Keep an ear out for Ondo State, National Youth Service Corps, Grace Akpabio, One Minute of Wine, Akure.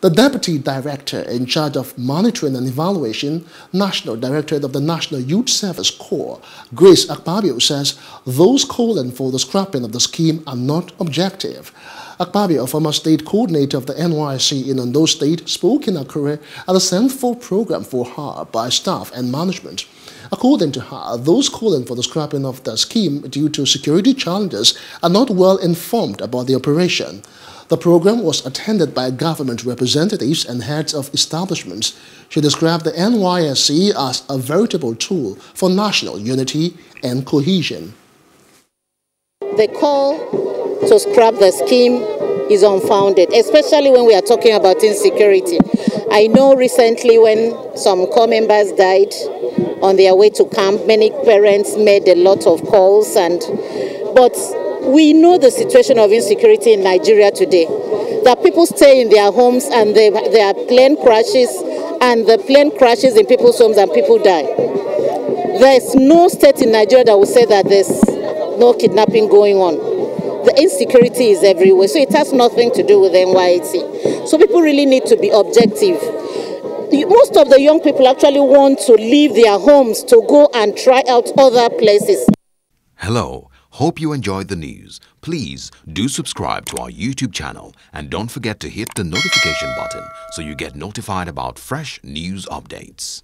The Deputy Director in charge of Monitoring and Evaluation, National Directorate of the National Youth Service Corps, Grace Akpabio, says those calling for the scrapping of the scheme are not objective. Akpabio, former state coordinator of the NYC in Ondo State, spoke in Akure at a sent-forth program for her by staff and management. According to her, those calling for the scrapping of the scheme due to security challenges are not well informed about the operation. The program was attended by government representatives and heads of establishments. She described the NYSC as a veritable tool for national unity and cohesion. The call to scrap the scheme is unfounded, especially when we are talking about insecurity. I know recently when some corps members died on their way to camp, many parents made a lot of calls, but we know the situation of insecurity in Nigeria today. That people stay in their homes and there are plane crashes, and the plane crashes in people's homes and people die. There's no state in Nigeria that will say that there's no kidnapping going on. The insecurity is everywhere, so it has nothing to do with NYT. So people really need to be objective. Most of the young people actually want to leave their homes to go and try out other places. Hello, hope you enjoyed the news. Please do subscribe to our YouTube channel and don't forget to hit the notification button so you get notified about fresh news updates.